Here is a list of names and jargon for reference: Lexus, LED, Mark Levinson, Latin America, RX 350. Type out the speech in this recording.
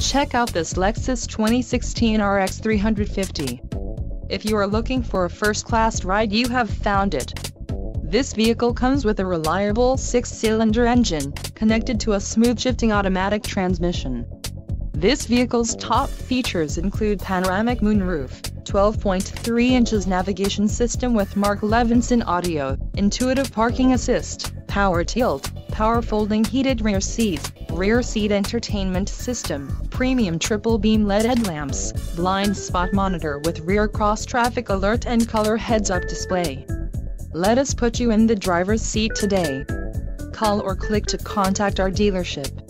Check out this Lexus 2016 RX 350. If you are looking for a first-class ride, you have found it. This vehicle comes with a reliable 6-cylinder engine, connected to a smooth shifting automatic transmission. This vehicle's top features include panoramic moonroof, 12.3 inches navigation system with Mark Levinson audio, intuitive parking assist, power tilt, power folding heated rear seats, rear seat entertainment system, premium triple beam LED headlamps, blind spot monitor with rear cross traffic alert and color heads-up display. Let us put you in the driver's seat today. Call or click to contact our dealership.